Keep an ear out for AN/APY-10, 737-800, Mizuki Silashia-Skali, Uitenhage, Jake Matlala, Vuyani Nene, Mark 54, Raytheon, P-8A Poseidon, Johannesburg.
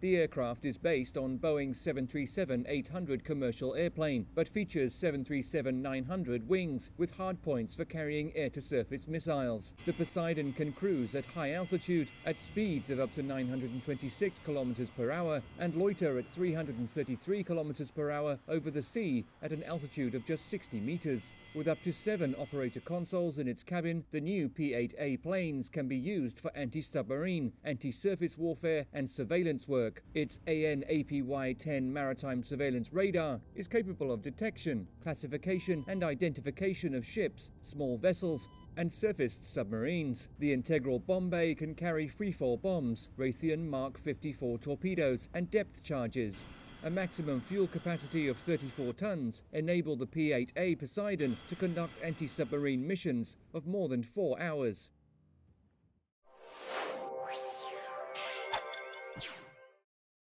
The aircraft is based on Boeing's 737-800 commercial airplane, but features 737-900 wings with hardpoints for carrying air-to-surface missiles. The Poseidon can cruise at high altitude at speeds of up to 926 kilometers per hour and loiter at 333 kilometers per hour over the sea at an altitude of just 60 meters. With up to 7 operator consoles in its cabin, the new P-8A planes can be used for anti-submarine, anti-surface warfare and surveillance work. Its AN/APY-10 maritime surveillance radar is capable of detection, classification and identification of ships, small vessels and surfaced submarines. The integral bomb bay can carry freefall bombs, Raytheon Mark 54 torpedoes and depth charges. A maximum fuel capacity of 34 tons enabled the P-8A Poseidon to conduct anti-submarine missions of more than 4 hours.